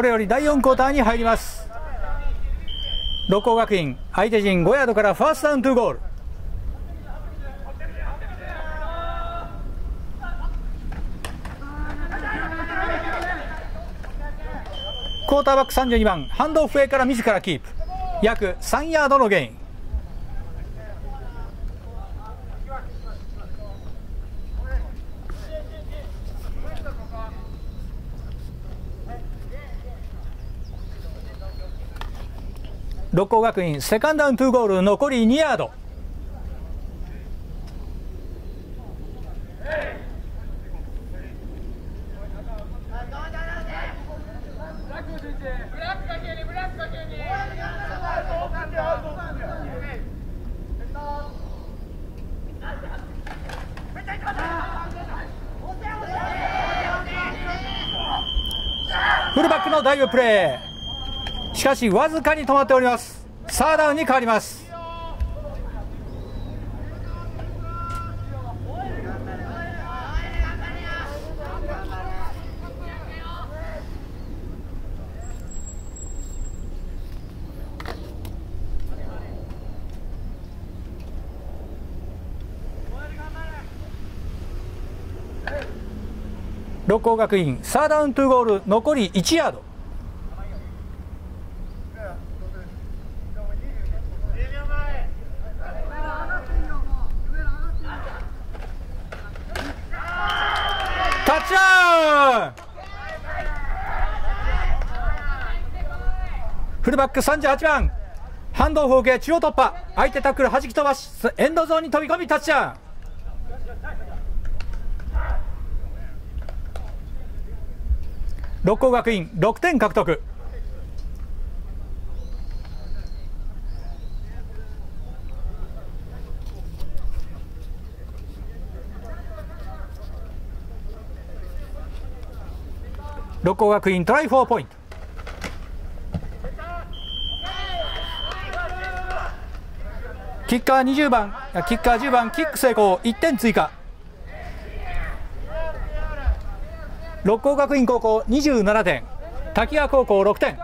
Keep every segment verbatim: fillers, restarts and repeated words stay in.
これよりだいよんクォーターに入ります。六甲学院、相手陣ごヤードからファーストダウントゥーゴール。クォーターバックさんじゅうにばん、ハンドオフウェイから自らキープ、約さんヤードのゲイン。六甲学院、セカンドダウントゥーゴール、残りにヤード。フルバックのダイブプレー、しかしわずかに止まっております。サーダウンに変わります。六甲学院、サーダウントゥーゴール、残りいちヤード。フルバックさんじゅうはちばん、ハンドオフを受け中央突破、相手タックル弾き飛ばし、エンドゾーンに飛び込みタッチダウン。六甲学院ろくてん獲得。六甲学院トライフォーポイント。キッカーにじゅうばん、キッカーじゅうばん、キック成功、いってん追加。六甲学院高校にじゅうななてん、滝川高校ろくてん。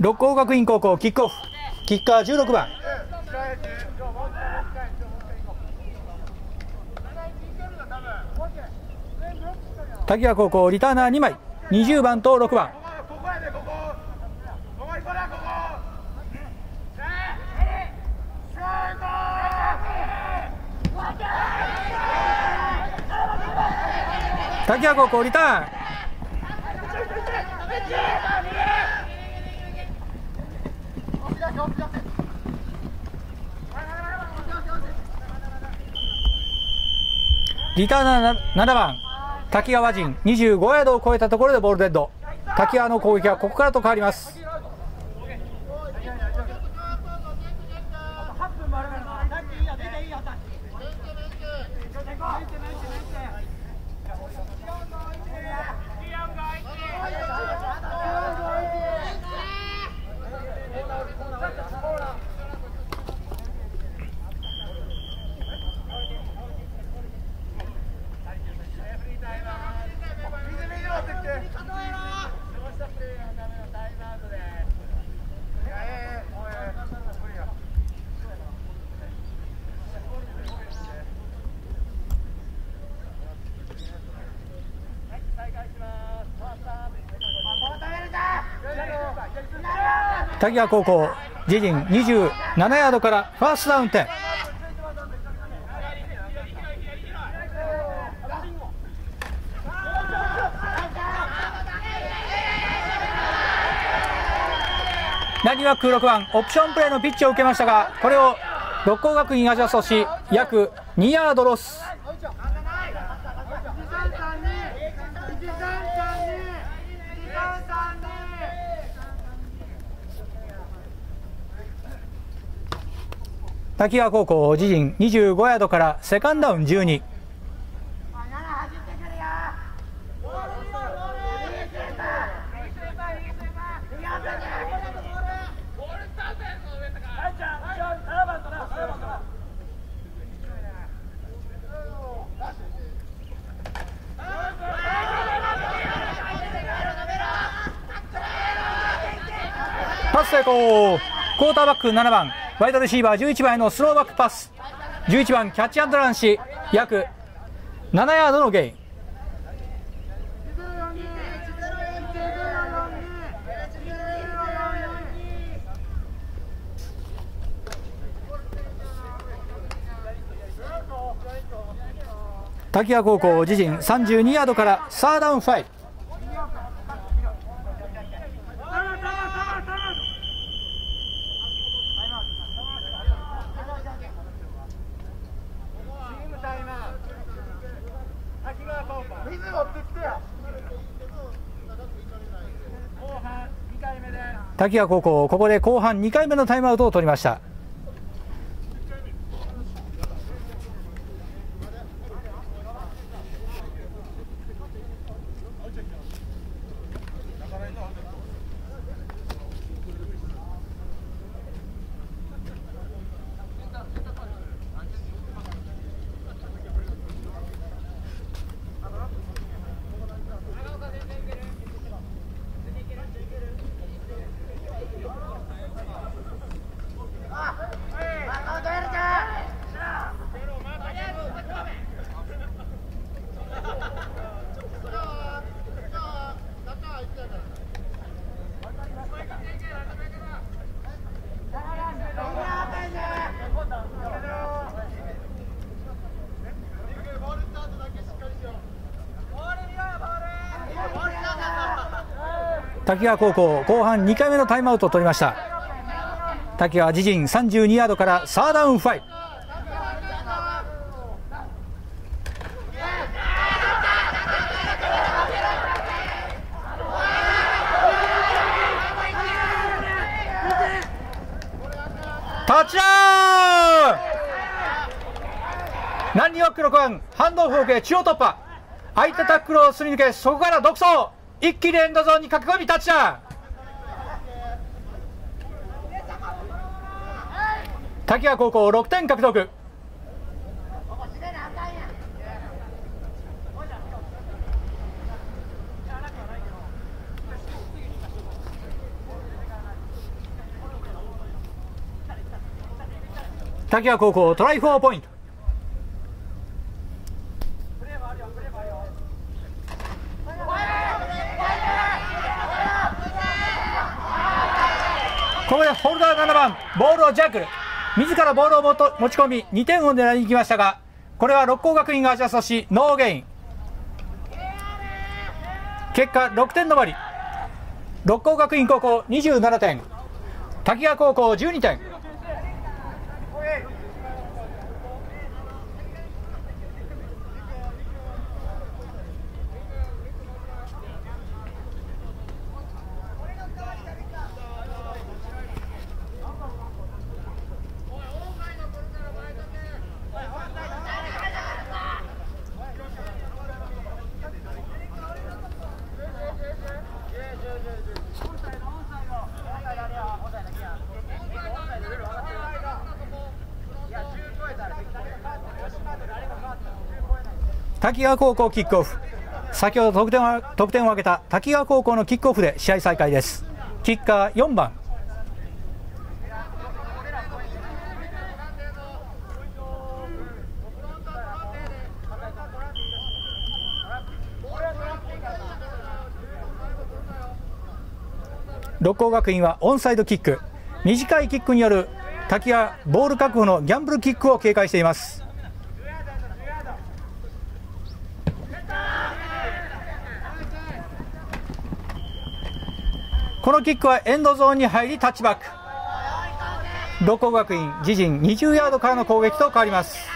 六甲学院高校キックオフ、キッカーじゅうろくばん。滝川高校リターナーにまい、にじゅうばんとろくばん。滝川高校リターン。リターナーななばん、滝川陣にじゅうごヤードを超えたところでボールデッド。滝川の攻撃はここからと変わります。滝川高校自陣にじゅうななヤードからファーストダウンテン。なにわくろくばん、オプションプレーのピッチを受けましたが、これを六甲学院がジャストし、約にヤードロス。滝川高校自陣にじゅうごヤードからセカンドダウンじゅうに。パス成功。クォーターバックななばん、ワイドレシーバーじゅういちばんへのスローバックパス。じゅういちばんキャッチアンドランし約ななヤードのゲイン。滝川高校自陣さんじゅうにヤードからサードダウンご。滝川高校、ここで後半にかいめのタイムアウトを取りました。滝川高校、後半にかいめのタイムアウトを取りました。滝川自陣さんじゅうにヤードからサーダウンご。タッチダウン。南ニワックろくばん、ハンドオフを受け中央突破、空いたタックルをすり抜け、そこから独走、一気にエンドゾーンに駆け込みタッチダウン。滝川高校ろくてん獲得。滝川高校トライフォーポイント。ここでホルダーななばん、ボールをジャックル、自らボールをもと持ち込みにてんを狙いに行きましたが、これは六甲学院がアジャストしノーゲイン。結果ろくてん止まり。六甲学院高校にじゅうななてん、滝川高校じゅうにてん。滝川高校キックオフ、先ほど得点を、得点を挙げた滝川高校のキックオフで試合再開です。キッカーよんばん。六甲学院はオンサイドキック、短いキックによる滝川ボール確保のギャンブルキックを警戒しています。このキックはエンドゾーンに入りタッチバック。六甲学院自陣にじゅうヤードからの攻撃と変わります。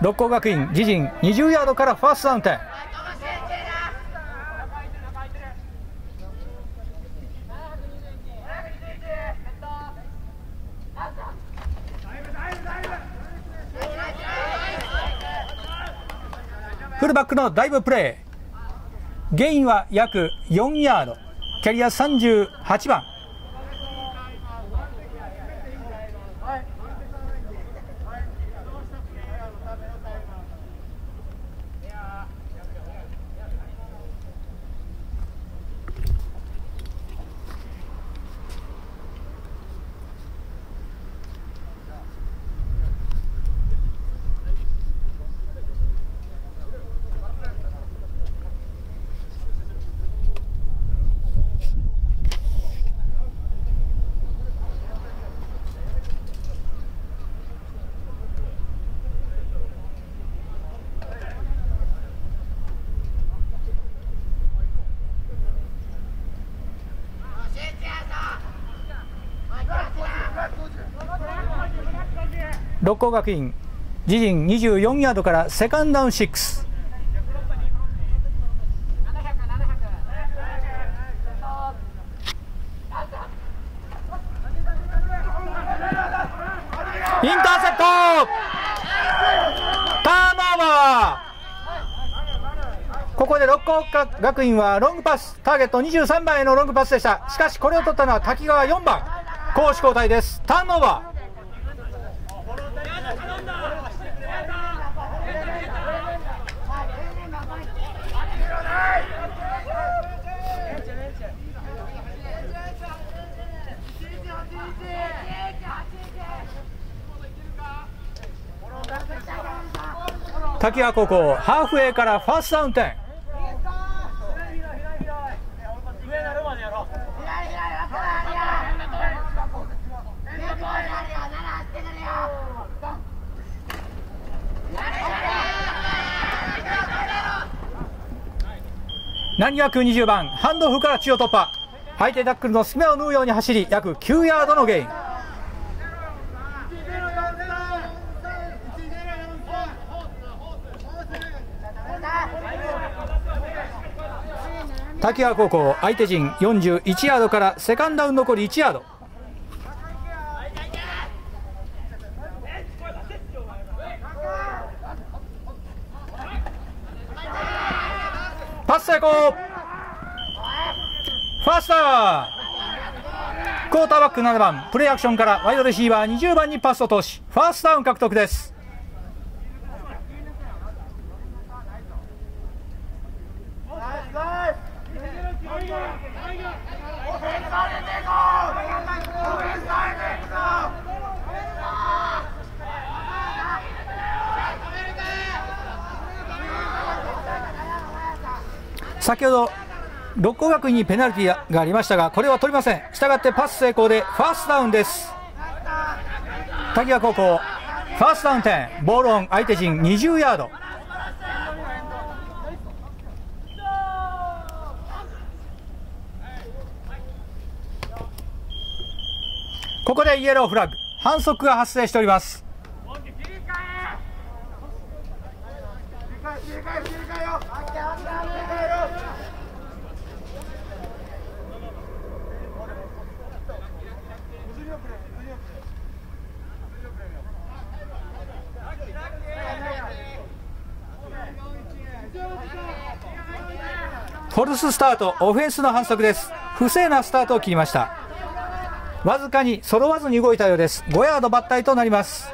六甲学院自陣にじゅうヤードからファーストダウン点。フルバックのダイブプレー、ゲインは約よんヤード、キャリアさんじゅうはちばん。六甲学院自陣にじゅうよんヤードからセカンドダウンろく。インターセプト、ターンオーバー。ここで六甲学院はロングパス、ターゲットにじゅうさんばんへのロングパスでした。しかしこれを取ったのは滝川よんばん。攻守交代です。ターンオーバー。滝川高校、ハーフウェイからファーストダウン点。南学にじゅうばん、ハンドオフから中央突破。相手タックルの隙間を縫うように走り、約きゅうヤードのゲイン。滝川高校、相手陣よんじゅういちヤードからセカンドダウン残りいちヤード。パス成功。ファーストダウン。クォーターバックななばん、プレーアクションからワイドレシーバーにじゅうばんにパスを通し、ファーストダウン獲得です。先ほど六甲学院にペナルティーがありましたが、これは取りません。したがってパス成功でファーストダウンです。滝川高校、ファーストダウン点。ボールオン、相手陣にじゅうヤード。ここでイエローフラッグ、反則が発生しております。フォルススタート、オフェンスの反則です。不正なスタートを切りました。わずかに揃わずに動いたようです。ごヤード抜体となります。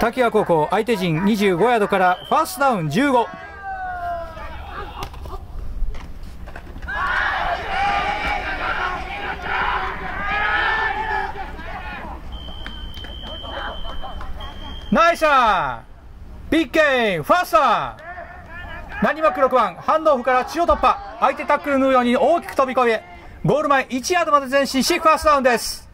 滝川高校、相手陣にじゅうごヤードからファーストダウンじゅうご。ナイスだ。ビッグゲイン、ファーストダウン。何枠ろくばん、ハンドオフから中央突破。相手タックル縫うように大きく飛び込み、ゴール前いちヤードまで前進し、ファーストダウンです。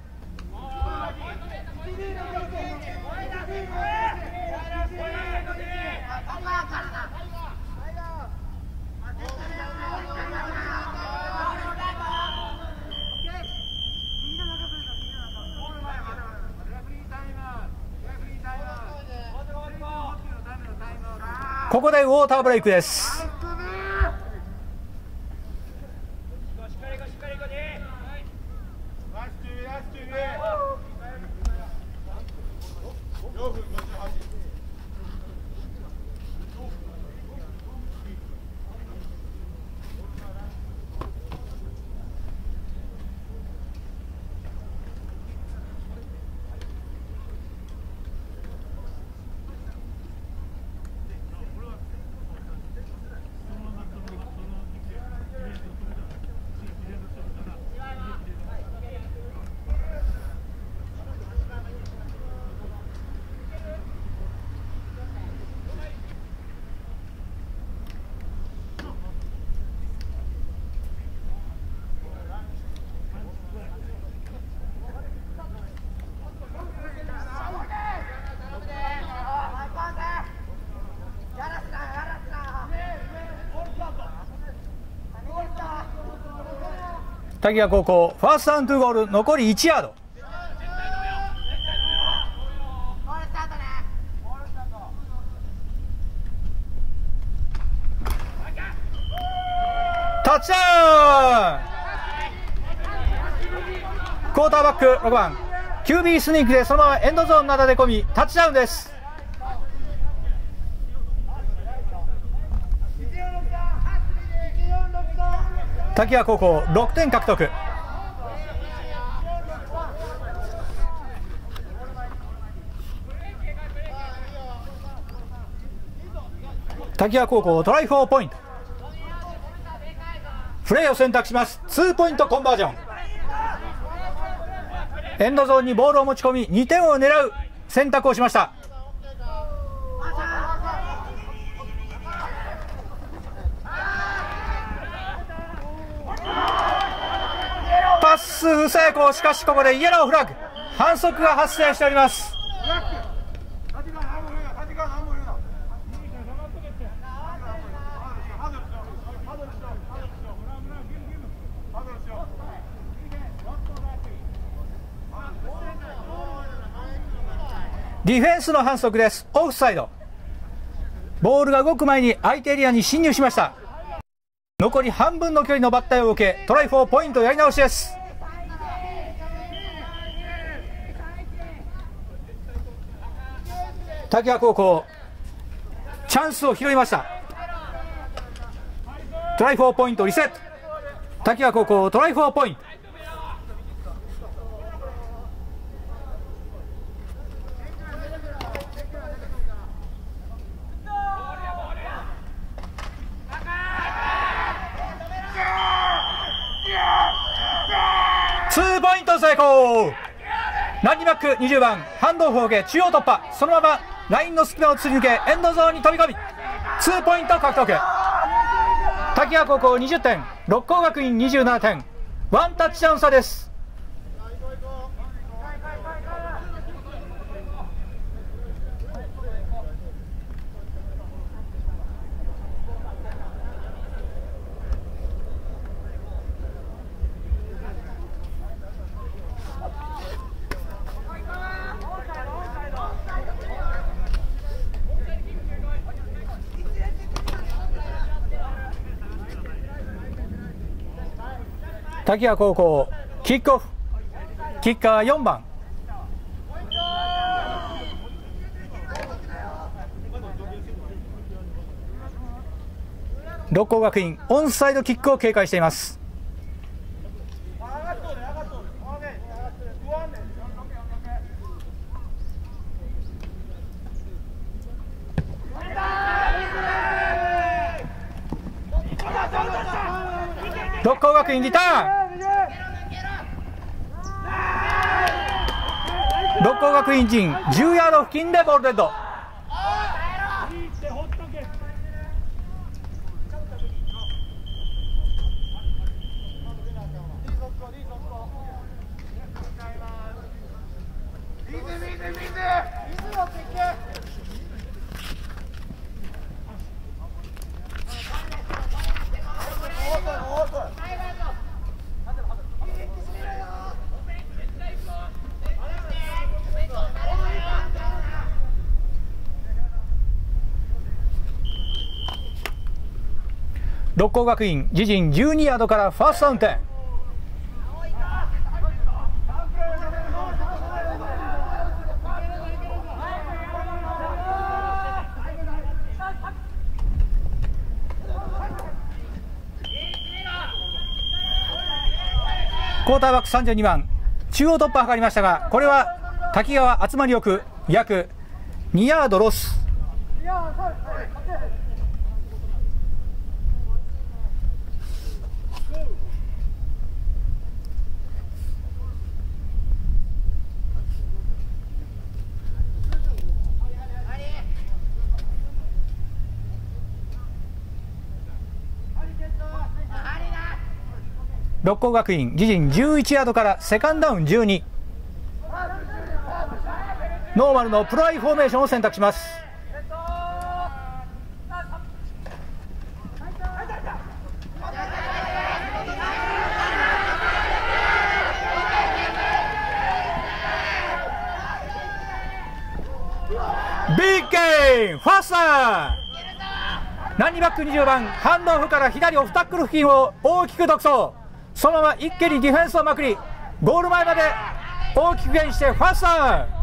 ここでウォーターブレイクです。滝川高校ファーストアンドゥゴール、残りいちヤード。タッチダウン。クォーターバックろくばん キュービー スニークでそのままエンドゾーンなだれ込みタッチダウンです。滝川高校ろくてん獲得。滝川高校トライフォーポイント、プレーを選択します。ツーポイントコンバージョン、エンドゾーンにボールを持ち込みにてんを狙う選択をしました。パス不成功、しかしここでイエローフラッグ、反則が発生しております。ディフェンスの反則です。オフサイド、ボールが動く前に相手エリアに侵入しました。残り半分の距離のバッターを受け、トライフォーポイントやり直しです。滝川高校チャンスを拾いました。トライフォーポイントリセット。滝川高校トライフォーポイント。ツーポイント成功。ランニバックにじゅうばんハンドオフを受け中央突破、そのままラインの隙間を突き抜けエンドゾーンに飛び込みツーポイント獲得。滝川高校にじゅってん、六甲学院にじゅうななてん、ワンタッチダウン差です。滝川高校キックオフ、キッカーよんばん。六甲学院オンサイドキックを警戒しています。六甲学院リターン。六甲学院陣じゅうヤード付近でボールデッド。六甲学院、自陣じゅうにヤードからファーストダウン点。クォーターバックさんじゅうにばん、中央突破を図りましたが、これは滝川集まり奥約にヤードロス。六甲学院、自陣じゅういちヤードからセカンドダウンじゅうに。ノーマルのプロアイフォーメーションを選択します。ビッグゲイン、ファーストダウン。ナンニバックにじゅうばん、ハンドオフから左オフタックル付近を大きく独走。そのまま一気にディフェンスをまくり、ゴール前まで大きくゲインしてファーストダウン。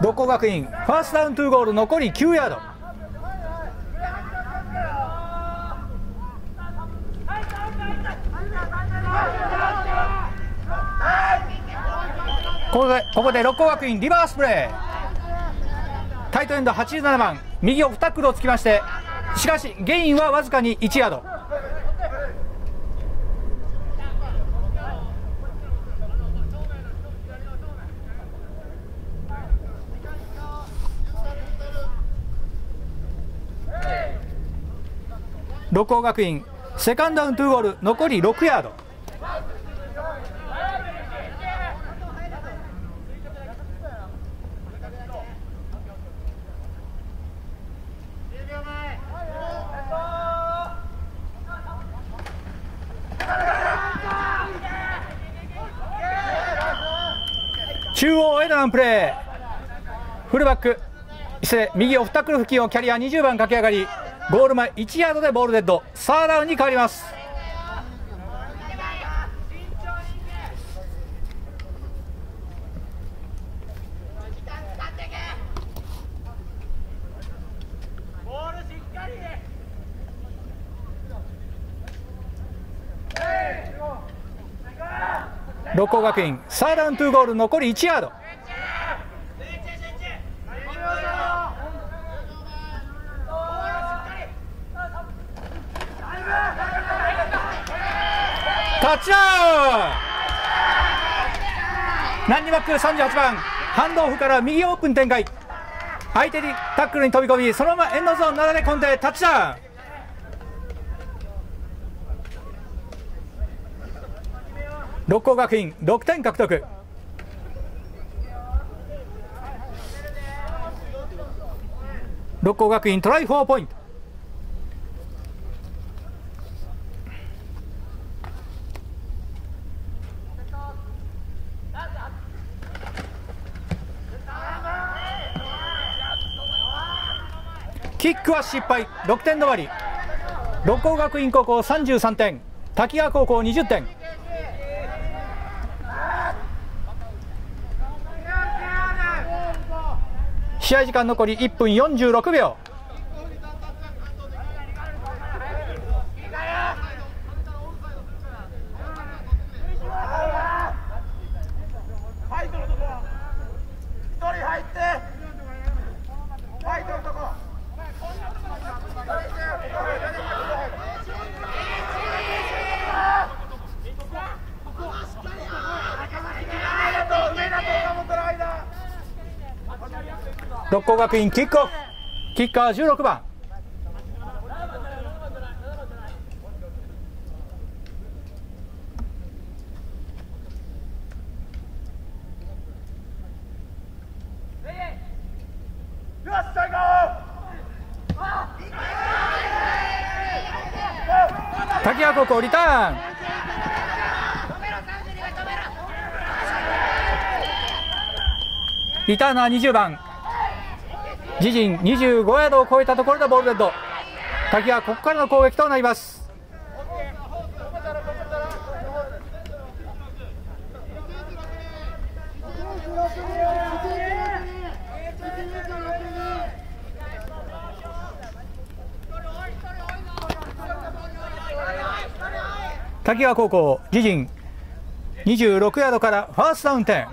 六甲学院、ファーストダウントゥーゴール、残りきゅうヤード。ここでここで六甲学院リバースプレー。タイトエンドはちじゅうななばん、右オフタックルをつきまして、しかしゲインはわずかにいちヤード。六甲学院、セカンドダウントゥーゴール、残りろくヤード。中央へのプレー、フルバック伊勢、右オフタックル付近をキャリアにじゅうばん駆け上がり、ゴール前いちヤードでボールデッド。サーダウンに変わります。六甲学院、サーダウントゥーゴール、残りいちヤード。タッチダウン。ナンニバックさんじゅうはちばん、ハンドオフから右オープン展開、相手にタックルに飛び込み、そのままエンドゾーンなだれ込んでタッチダウン。六甲学院ろくてん獲得。六甲学院トライよんポイント。キックは失敗、ろくてん止まり。六甲学院高校さんじゅうさんてん、滝川高校にじゅってん。試合時間残りいっぷんよんじゅうろくびょう。六甲学院キックオフ、キッカーじゅうろくばん。先はここリターン。リターナーにじゅうばん自陣にじゅうごヤードを超えたところでボールデッド。滝はここからの攻撃となります。滝川高校自陣にじゅうろくヤードからファーストダウン点。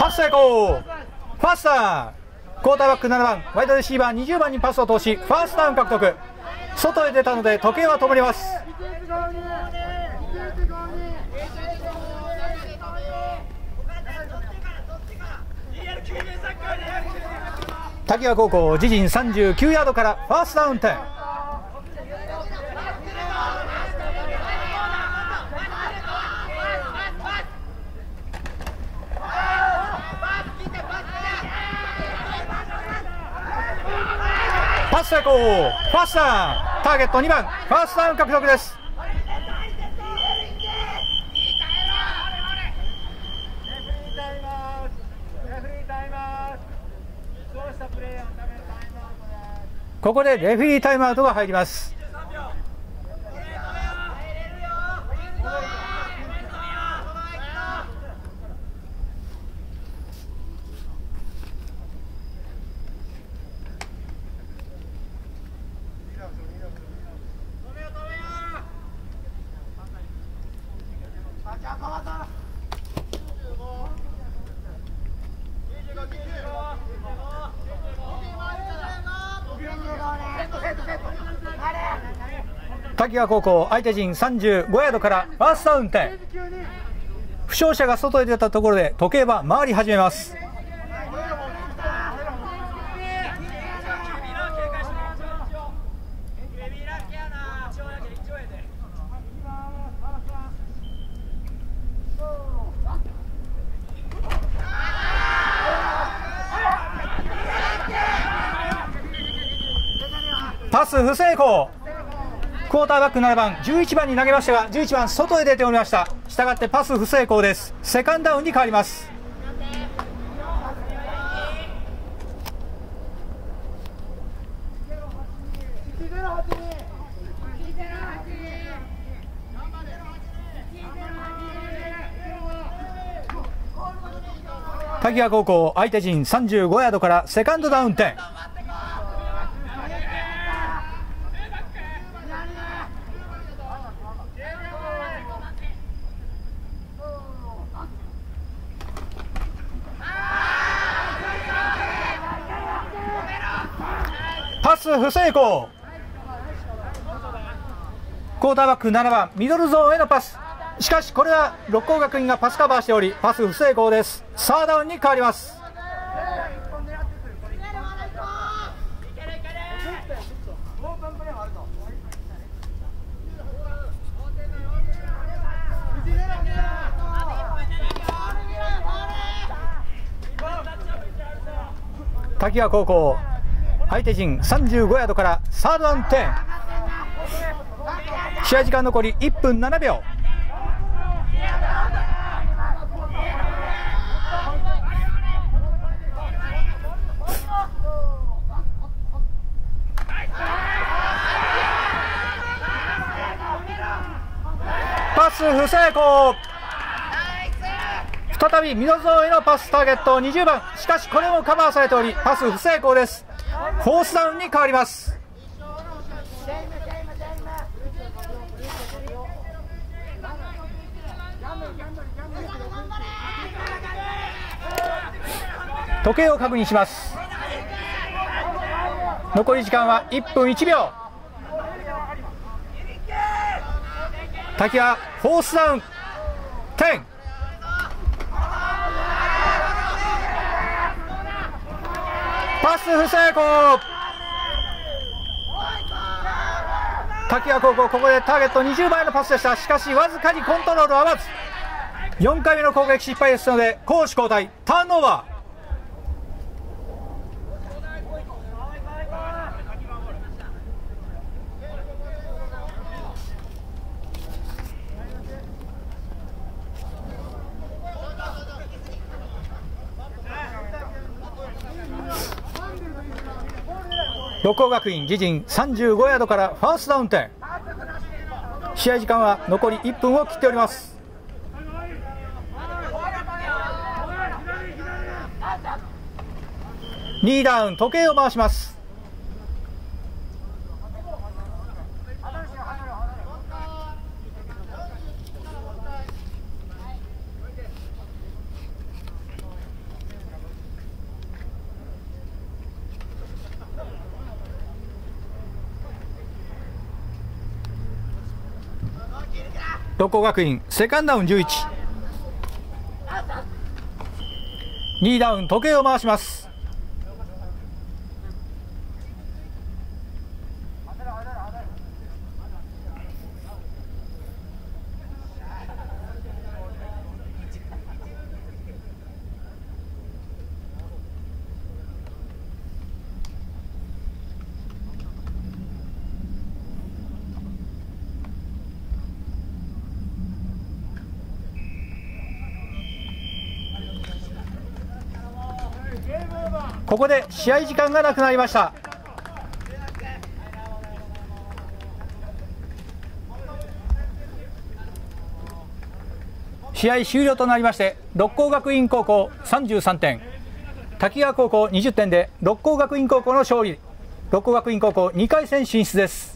パス成功。ファースタークォーターバックななばんワイドレシーバーにじゅうばんにパスを通しファーストダウン獲得。外へ出たので時計は止まります。滝川高校自陣さんじゅうきゅうヤードからファーストダウン点。パス成功。ファーストダウン。ターゲットにばんファーストダウン獲得です。ここでレフェリータイムアウトが入ります。滝川高校相手陣さんじゅうごヤードからファーストダウン点。負傷者が外へ出たところで時計は回り始めます。パス不成功。クォーターバックななばんじゅういちばんに投げましたがじゅういちばん外へ出ておりました。したがってパス不成功です。セカンドダウンに変わります。滝川高校相手陣さんじゅうごヤードからセカンドダウン点。パス不成功。クォーターバックななばんミドルゾーンへのパス。しかしこれは六甲学院がパスカバーしておりパス不成功です。サードダウンに変わります。滝川高校相手陣さんじゅうごヤードからサードダウン点。試合時間残りいっぷんななびょう。パス不成功。再びミドルゾーンへのパス。ターゲットにじゅうばん。しかしこれもカバーされておりパス不成功です。フォースダウンに変わります。時計を確認します。残り時間はいっぷんいちびょう。滝はフォースダウンじゅう。ス不成功。滝川高校、ここでターゲットにじゅうばいのパスでした。しかしわずかにコントロール合わず、よんかいめの攻撃失敗ですので攻守交代、ターンオーバー。六甲学院自陣さんじゅうごヤードからファーストダウン点。試合時間は残りいっぷんを切っております。にダウン、時計を回します。六甲学院セカンドダウンじゅういち。 にダウン、時計を回します。ここで試合時間がなくなりました。試合終了となりまして、六甲学院高校さんじゅうさんてん、滝川高校にじゅってんで六甲学院高校の勝利。六甲学院高校にかい戦進出です。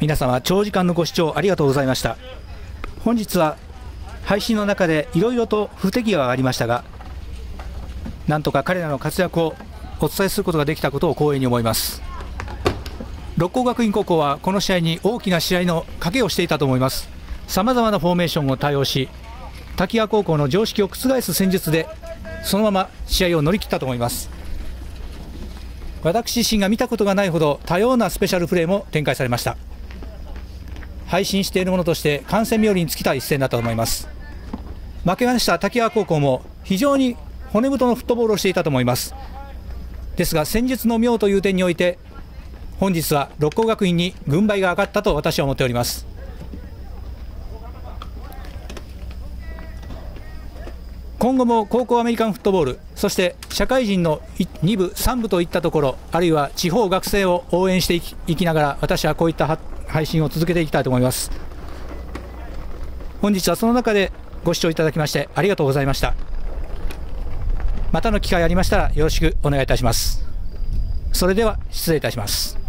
皆様、長時間のご視聴ありがとうございました。本日は配信の中でいろいろと不手際がありましたが、なんとか彼らの活躍をお伝えすることができたことを光栄に思います。六甲学院高校はこの試合に大きな試合の賭けをしていたと思います。さまざまなフォーメーションを対応し、滝川高校の常識を覆す戦術でそのまま試合を乗り切ったと思います。私自身が見たことがないほど多様なスペシャルプレーも展開されました。配信しているものとして観戦冥利に尽きた一戦だったと思います。負けました滝川高校も非常に骨太のフットボールをしていたと思います。ですが戦術の妙という点において、本日は六甲学院に軍配が上がったと私は思っております。今後も高校アメリカンフットボール、そして社会人のに部さん部といったところ、あるいは地方学生を応援してい き, いきながら、私はこういった発展配信を続けていきたいと思います。本日はその中でご視聴いただきましてありがとうございました。またの機会ありましたらよろしくお願いいたします。それでは失礼いたします。